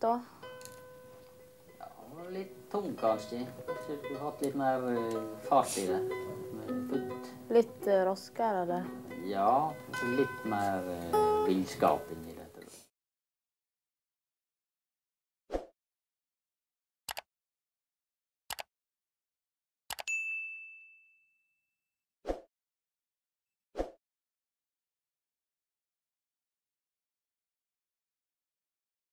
Da. Ja, litt tung kanskje. Kanskje du skulle hatt litt mer fart i det. Litt raskere det? Ja, litt mer vindskap.